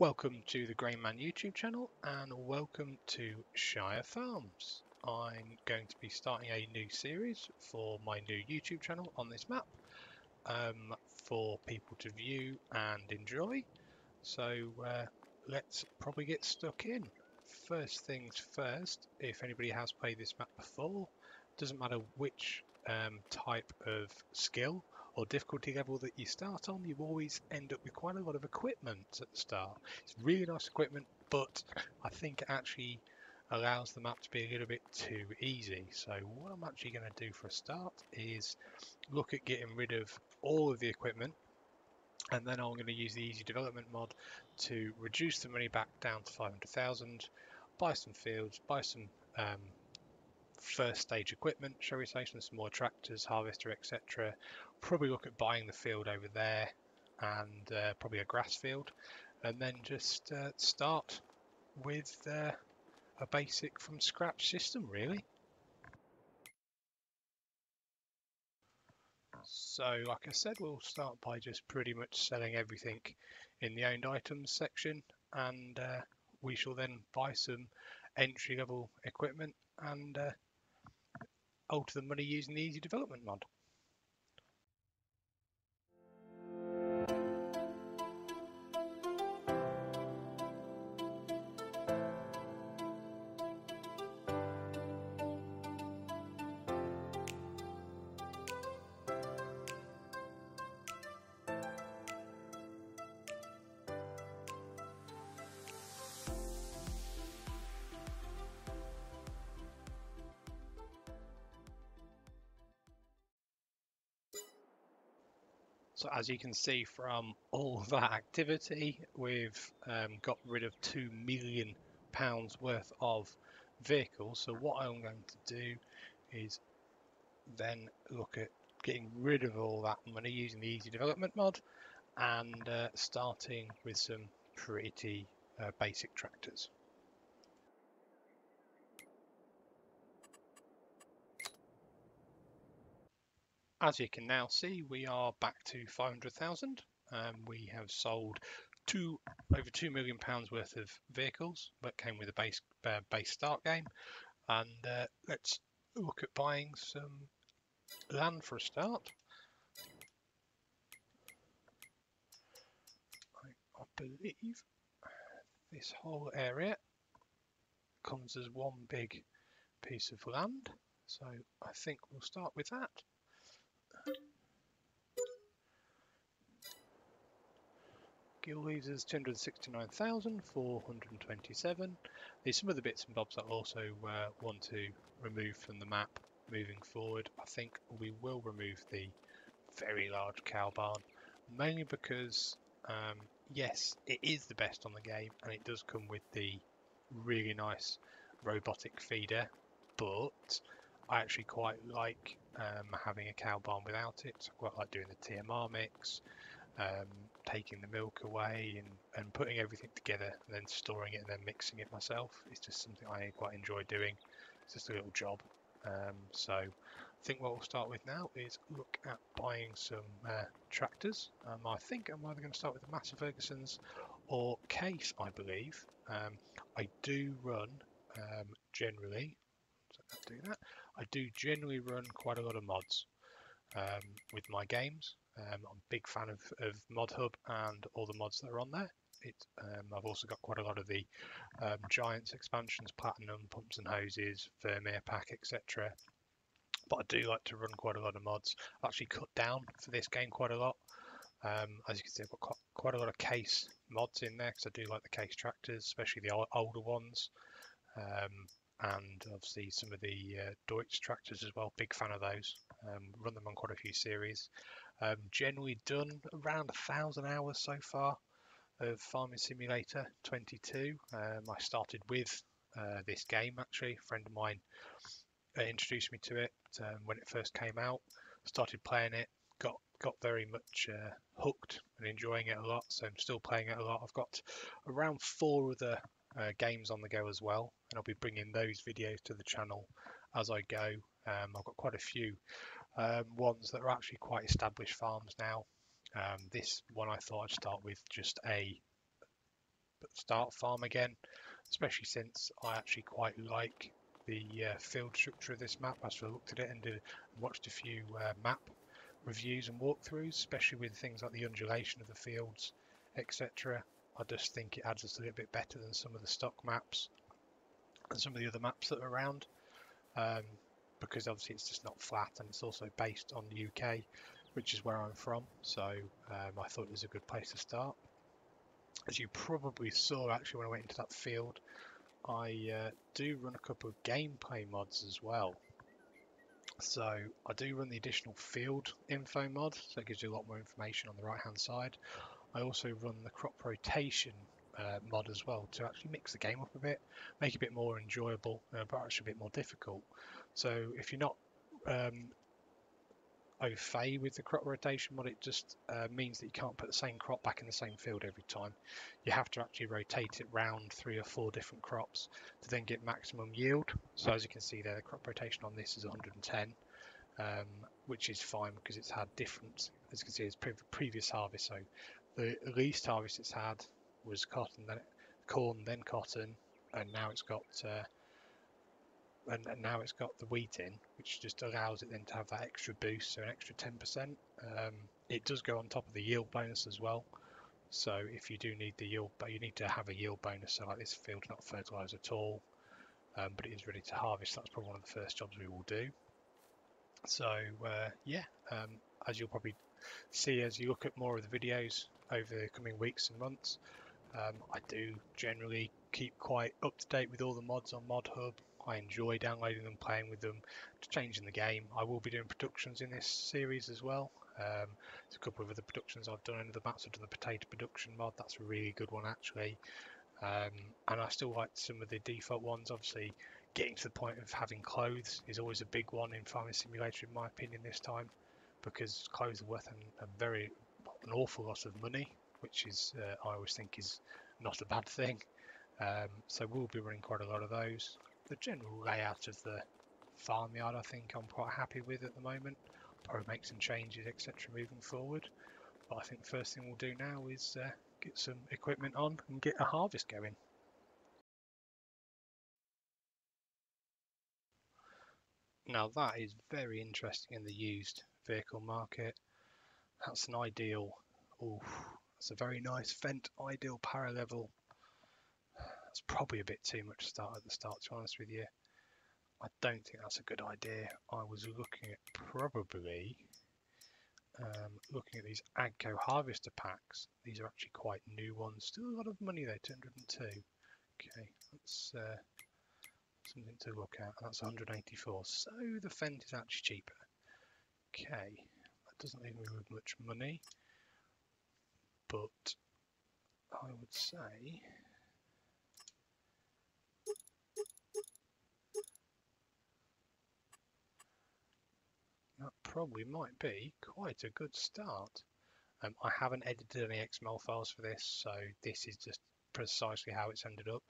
Welcome to the Grainman YouTube channel and welcome to Shire Farms. I'm going to be starting a new series for my new YouTube channel on this map for people to view and enjoy. So let's probably get stuck in. First things first, if anybody has played this map before, doesn't matter which type of skill or difficulty level that you start on, you always end up with quite a lot of equipment at the start. It's really nice equipment, but I think it actually allows the map to be a little bit too easy. So what I'm actually going to do for a start is look at getting rid of all of the equipment, and then I'm going to use the Easy Development mod to reduce the money back down to 500,000, buy some fields, buy some first stage equipment, shall we say, some more tractors, harvester, etc. Probably look at buying the field over there and probably a grass field, and then just start with a basic from scratch system, really. So like I said, we'll start by just pretty much selling everything in the owned items section, and we shall then buy some entry level equipment and alter the money using the Easy Development mod. So as you can see from all that activity, we've got rid of £2 million worth of vehicles. So what I'm going to do is then look at getting rid of all that money using the Easy Development mod and starting with some pretty basic tractors. As you can now see, we are back to 500,000. We have sold over £2 million worth of vehicles that came with a base start game. And let's look at buying some land for a start. I believe this whole area comes as one big piece of land. So I think we'll start with that. Gill leaves us 269,427. There's some of the bits and bobs that I also want to remove from the map moving forward. I think we will remove the very large cow barn, mainly because yes, it is the best on the game and it does come with the really nice robotic feeder, but I actually quite like having a cow barn without it. So I quite like doing the TMR mix, taking the milk away and putting everything together and then storing it and then mixing it myself. It's just something I quite enjoy doing. It's just a little job. So I think what we'll start with now is look at buying some tractors. I think I'm either going to start with the Massey Fergusons or Case, I believe. I do run generally, I do generally run quite a lot of mods with my games. I'm a big fan of ModHub and all the mods that are on there. I've also got quite a lot of the GIANTS expansions, Platinum, Pumps and Hoses, Vermeer Pack, etc. But I do like to run quite a lot of mods. I've actually cut down for this game quite a lot. As you can see, I've got quite a lot of Case mods in there because I do like the Case tractors, especially the older ones. And obviously some of the Deutsch tractors as well, big fan of those. Run them on quite a few series. Generally done around 1,000 hours so far of Farming Simulator 22. I started with this game actually. A friend of mine introduced me to it when it first came out. Started playing it, got very much hooked and enjoying it a lot. So I'm still playing it a lot. I've got around 4 other games on the go as well, and I'll be bringing those videos to the channel as I go. I've got quite a few ones that are actually quite established farms now. This one I thought I'd start with just a start farm again, especially since I actually quite like the field structure of this map. I sort of looked at it and watched a few map reviews and walkthroughs, especially with things like the undulation of the fields, etc. I just think it adds us a little bit better than some of the stock maps and some of the other maps that are around, because obviously it's just not flat, and it's also based on the UK, which is where I'm from, so I thought it was a good place to start. As you probably saw, actually, when I went into that field, I do run a couple of gameplay mods as well. So I do run the additional field info mod, so it gives you a lot more information on the right hand side. I also run the crop rotation mod as well, to actually mix the game up a bit, make it a bit more enjoyable, but actually a bit more difficult. So if you're not au fait with the crop rotation mod, it just means that you can't put the same crop back in the same field every time. You have to actually rotate it round 3 or 4 different crops to then get maximum yield. So as you can see there, the crop rotation on this is 110, which is fine because it's had different, as you can see, it's previous harvest. So the least harvest it's had was cotton, then corn, then cotton, and now it's got and now it's got the wheat in, which just allows it then to have that extra boost, so an extra 10%. It does go on top of the yield bonus as well, so if you do need the yield, but you need to have a yield bonus. So like this field's not fertilized at all, but it is ready to harvest. That's probably one of the first jobs we will do. So yeah, as you'll probably see as you look at more of the videos over the coming weeks and months, I do generally keep quite up to date with all the mods on ModHub. I enjoy downloading them, playing with them, changing the game. I will be doing productions in this series as well. There's a couple of other productions I've done under the maps. I've done the potato production mod, that's a really good one actually. And I still like some of the default ones. Obviously getting to the point of having clothes is always a big one in Farming Simulator, in my opinion, this time, because clothes are worth an awful lot of money, which is I always think is not a bad thing. So we'll be running quite a lot of those. The general layout of the farmyard I think I'm quite happy with at the moment. Probably make some changes, etc. moving forward, but I think the first thing we'll do now is get some equipment on and get a harvest going. Now that is very interesting in the used vehicle market. That's an ideal. Oh, that's a very nice Fent ideal paralevel. That's probably a bit too much at the start, to be honest with you. I don't think that's a good idea. I was looking at probably looking at these Agco harvester packs. These are actually quite new ones. Still a lot of money though, 202. Okay, that's something to look at. That's 184. So the Fent is actually cheaper. Okay, that doesn't leave me with much money, but I would say that probably might be quite a good start. I haven't edited any XML files for this, so this is just precisely how it's ended up.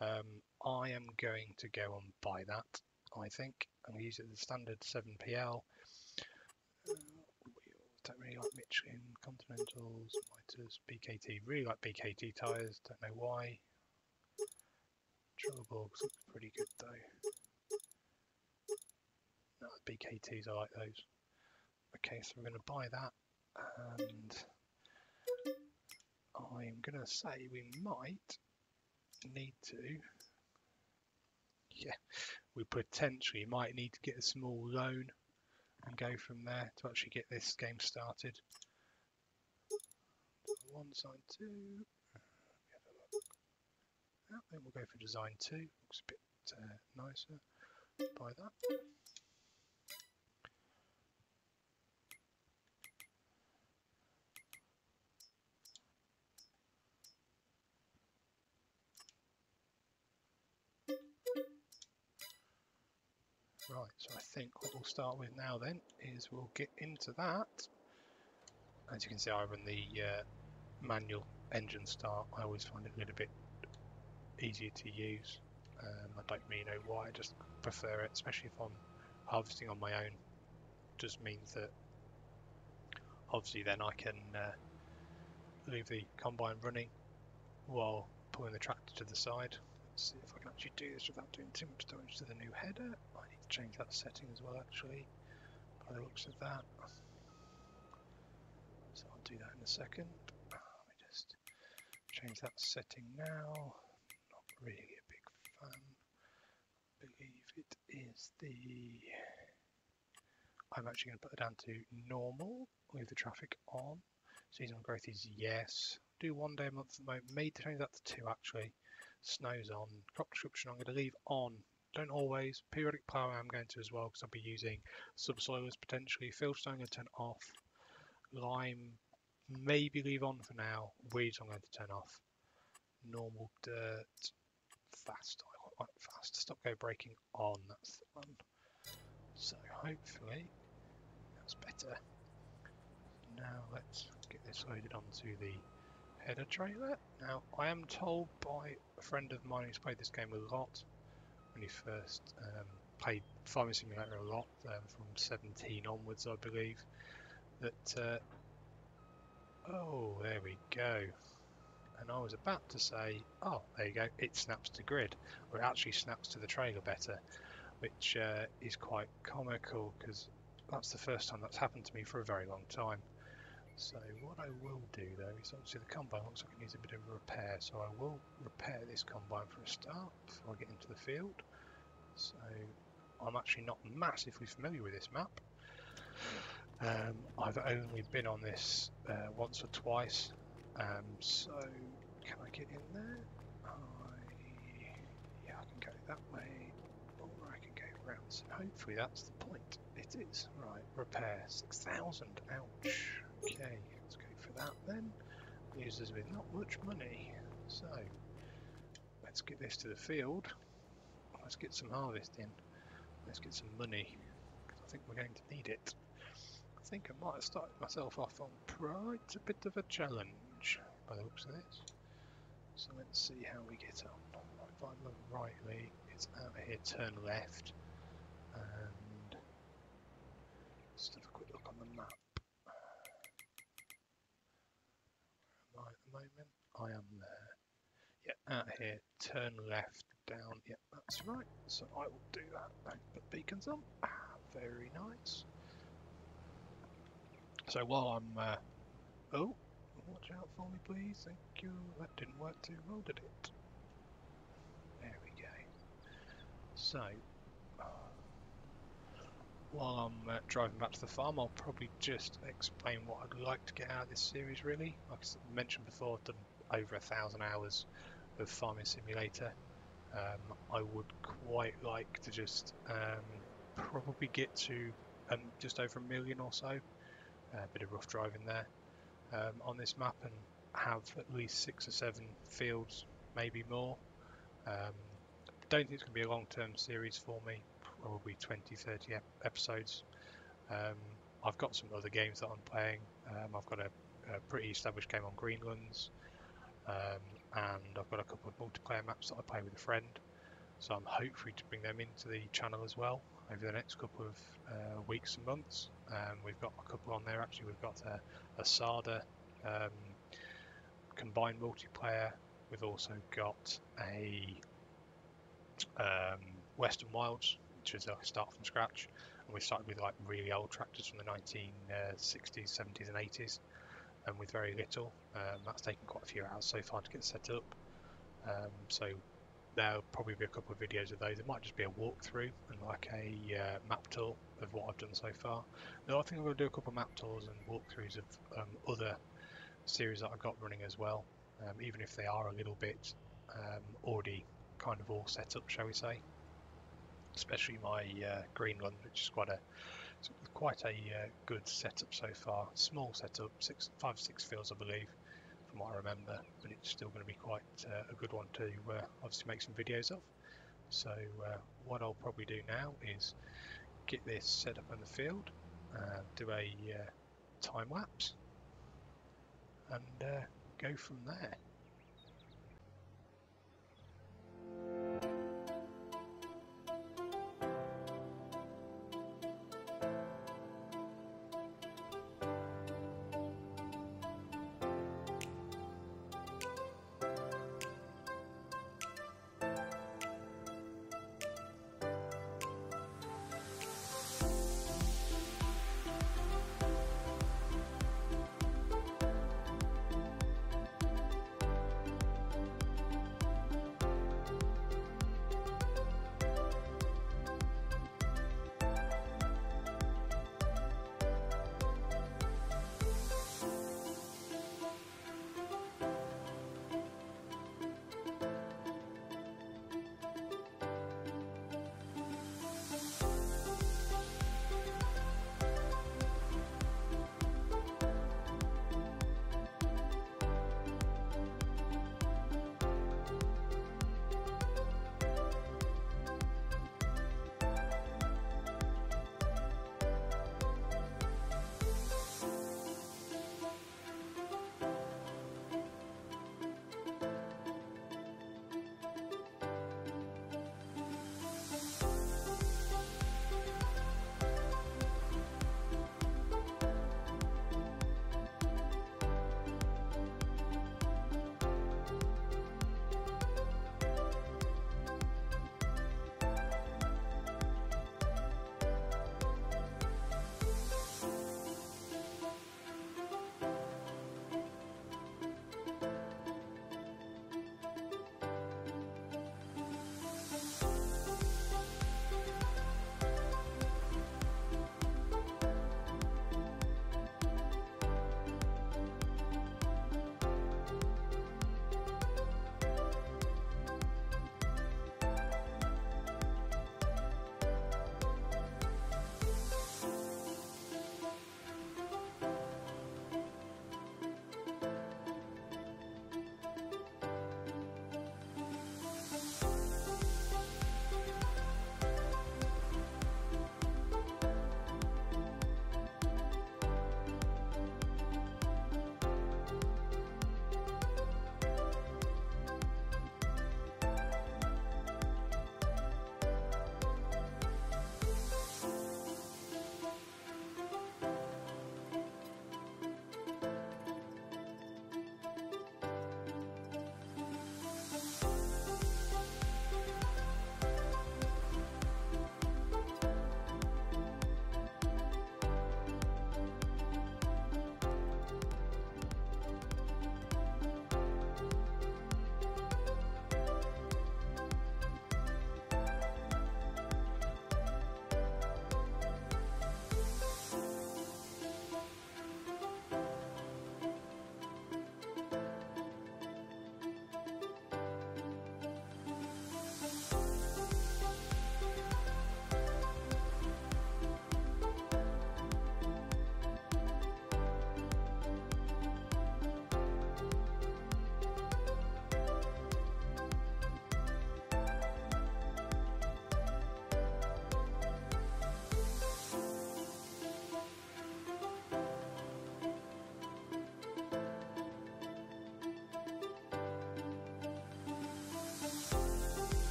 I am going to go and buy that, I think. I'm going to use it as a standard 7PL. Don't really like Michelin, Continentals, Mitres, BKT. Really like BKT tyres, don't know why. Trelleborgs look pretty good though. No, BKTs, I like those. Okay, so we're going to buy that, and I'm going to say we might need to, yeah, we potentially might need to get a small loan and go from there to actually get this game started. One side 2. I think we'll go for design 2. Looks a bit nicer. Buy that. Right, so I think what we'll start with now then is we'll get into that. As you can see, I run the manual engine start. I always find it a little bit easier to use. I don't really know why, I just prefer it, especially if I'm harvesting on my own. Just means that obviously then I can leave the combine running while pulling the tractor to the side. Let's see if I can actually do this without doing too much damage to the new header. I need to change that setting as well, actually, by the looks of that. So I'll do that in a second. Let me just change that setting now. Not really a big fan. I believe it is the... I'm actually going to put it down to normal, leave the traffic on. Seasonal growth is yes. Do 1 day a month at the moment. Made to change that to 2 actually. Snow's on. Crop description I'm going to leave on. Don't always. Periodic ploughing I'm going to as well because I'll be using subsoilers potentially. Fieldstone I'm going to turn off. Lime maybe leave on for now. Weeds I'm going to turn off. Normal dirt. Fast. I want fast. Stop go breaking on. That's the one. So hopefully that's better. Now let's get this loaded onto the header trailer. Now I am told by a friend of mine who's played this game a lot when he first played Farming Simulator a lot, from 17 onwards I believe, that oh there we go, and I was about to say oh there you go, it snaps to grid, or it actually snaps to the trailer better, which is quite comical because that's the first time that's happened to me for a very long time. So what I will do though is obviously the combine looks like it needs a bit of a repair, so I will repair this combine for a start before I get into the field. So I'm actually not massively familiar with this map. I've only been on this once or twice, so can I get in there? Yeah, I can go that way, or I can go round, so hopefully that's the point. It is. Right, repair 6,000, ouch. Okay, let's go for that then. Users with not much money. So, let's get this to the field. Let's get some harvest in. Let's get some money. I think we're going to need it. I think I might have started myself off on quite a bit of a challenge by the looks of this. So let's see how we get on. If I look rightly, it's out here, turn left. And let's have a quick look on the map. Moment I am there, yeah, out here, turn left down, yeah, that's right, so I will do that. Put beacons on, very nice. So while I'm oh, watch out for me please, thank you. That didn't work too well, did it? There we go. So while I'm driving back to the farm, I'll probably just explain what I'd like to get out of this series really. Like I mentioned before, I've done over 1,000 hours of Farming Simulator. I would quite like to just probably get to just over 1 million or so. A bit of rough driving there on this map, and have at least 6 or 7 fields, maybe more. Don't think it's going to be a long-term series for me. Probably 20-30 episodes. I've got some other games that I'm playing. I've got a pretty established game on Greenlands, and I've got a couple of multiplayer maps that I play with a friend, so I'm hopefully to bring them into the channel as well over the next couple of weeks and months. We've got a couple on there actually. We've got a SADA combined multiplayer. We've also got a Western Wilds, which is like a start from scratch, and we started with like really old tractors from the 1960s, 70s and 80s, and with very little. That's taken quite a few hours so far to get set up, so there'll probably be a couple of videos of those. It might just be a walkthrough and like a map tour of what I've done so far. No, I think I'm going to do a couple of map tours and walkthroughs of other series that I've got running as well, even if they are a little bit already kind of all set up, shall we say. Especially my Greenland, which is quite a good setup so far. Small setup, 5 or 6 fields I believe, from what I remember. But it's still going to be quite a good one to obviously make some videos of. So what I'll probably do now is get this set up in the field, do a time lapse, and go from there.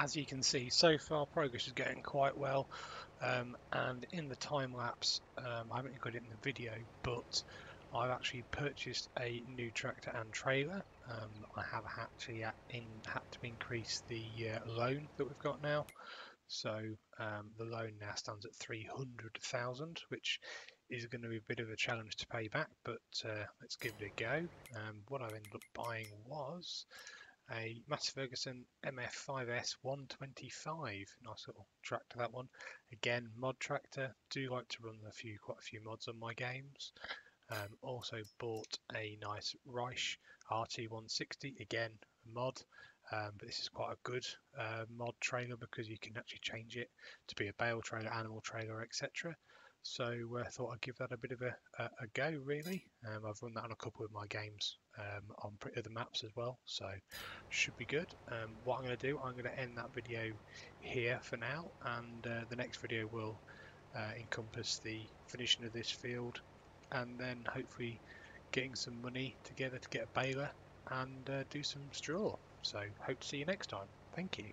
as you can see, so far progress is going quite well, and in the time lapse, I haven't got it in the video, but I've actually purchased a new tractor and trailer. I have actually had to increase the loan that we've got now. So the loan now stands at 300,000, which is going to be a bit of a challenge to pay back, but let's give it a go. What I ended up buying was a Massey Ferguson MF5S 125, nice little tractor that one. Again, mod tractor. Do like to run a few, quite a few mods on my games. Also bought a nice Reich RT160, again mod, but this is quite a good mod trailer because you can actually change it to be a bale trailer, animal trailer, etc. So I thought I'd give that a bit of a go, really. I've run that on a couple of my games on other maps as well, so should be good. What I'm going to do, I'm going to end that video here for now, and the next video will encompass the finishing of this field, and then hopefully getting some money together to get a baler and do some straw. So hope to see you next time. Thank you.